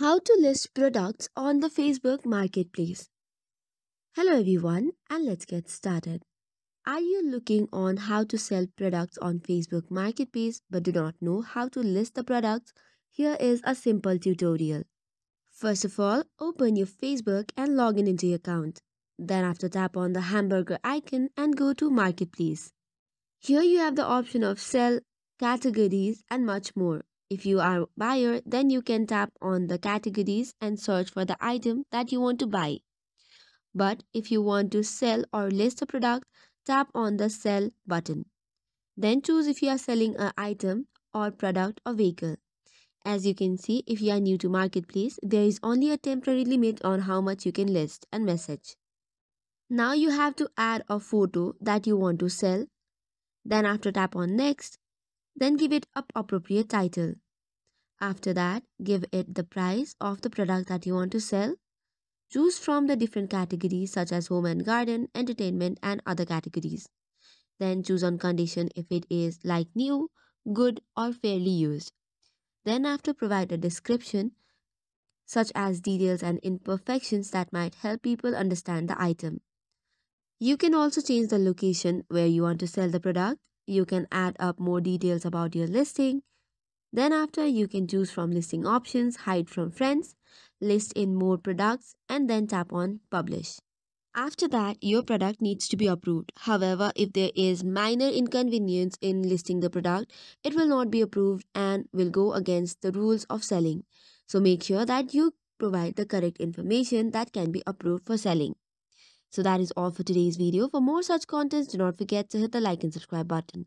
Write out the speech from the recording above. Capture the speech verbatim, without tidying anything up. How to list products on the Facebook Marketplace. Hello everyone, and let's get started. Are you looking on how to sell products on Facebook Marketplace but do not know how to list the products? Here is a simple tutorial. First of all, open your Facebook and log in into your account. Then after, tap on the hamburger icon and go to Marketplace. Here you have the option of sell, categories and much more. If you are a buyer, then you can tap on the categories and search for the item that you want to buy. But if you want to sell or list a product, tap on the sell button. Then choose if you are selling an item or product or vehicle. As you can see, if you are new to Marketplace, there is only a temporary limit on how much you can list and message. Now you have to add a photo that you want to sell. Then after, tap on next. Then give it an appropriate title. After that, give it the price of the product that you want to sell. Choose from the different categories such as home and garden, entertainment and other categories. Then choose on condition if it is like new, good or fairly used. Then after, provide a description such as details and imperfections that might help people understand the item. You can also change the location where you want to sell the product. You can add up more details about your listing. Then after, you can choose from listing options, hide from friends, list in more products, and then tap on publish. After that, your product needs to be approved. However, if there is minor inconvenience in listing the product, it will not be approved and will go against the rules of selling. So make sure that you provide the correct information that can be approved for selling. So that is all for today's video. For more such contents, do not forget to hit the like and subscribe button.